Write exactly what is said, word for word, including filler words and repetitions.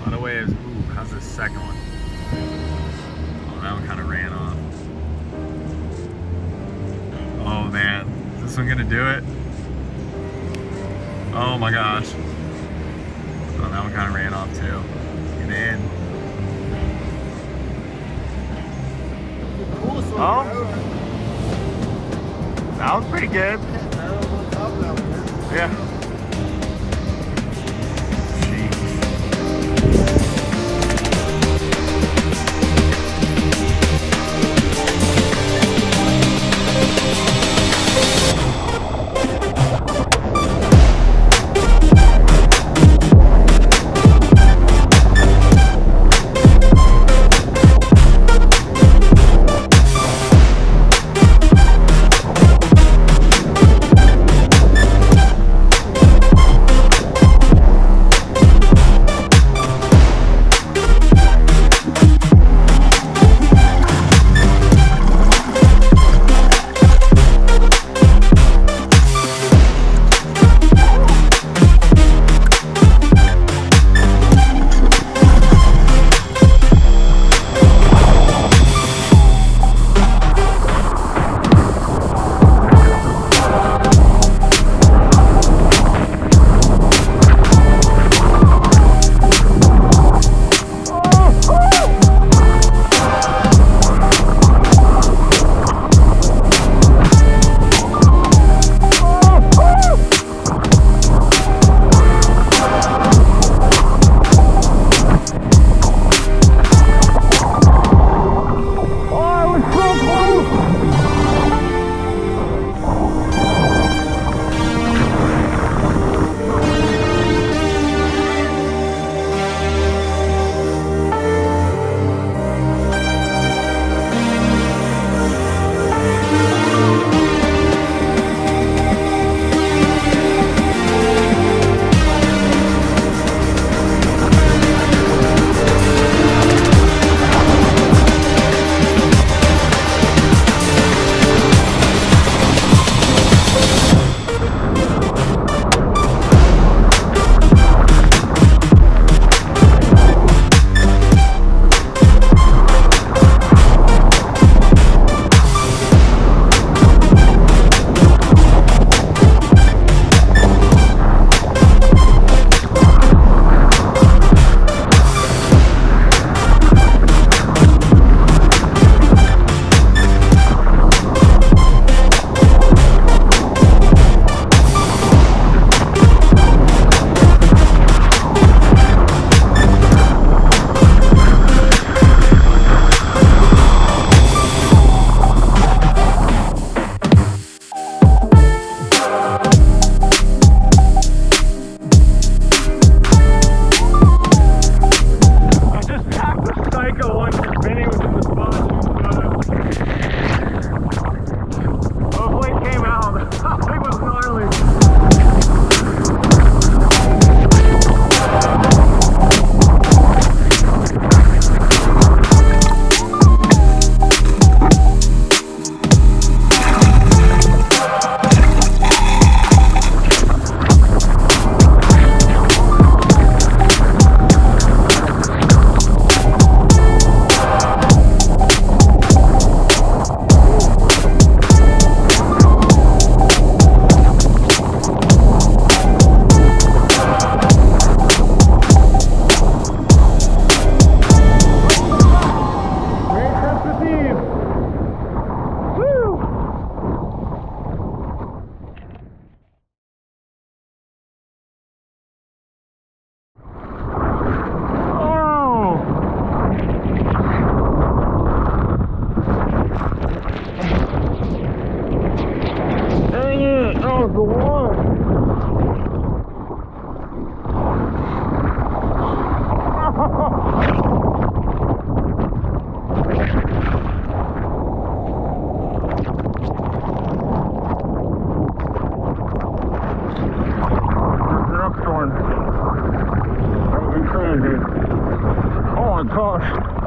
A lot of waves. Ooh, how's this second one? Oh, that one kind of ran off. Oh man, is this one gonna do it? Oh my gosh. Oh, that one kind of ran off too. Get in. Oh, that was pretty good. Yeah. Oh my gosh.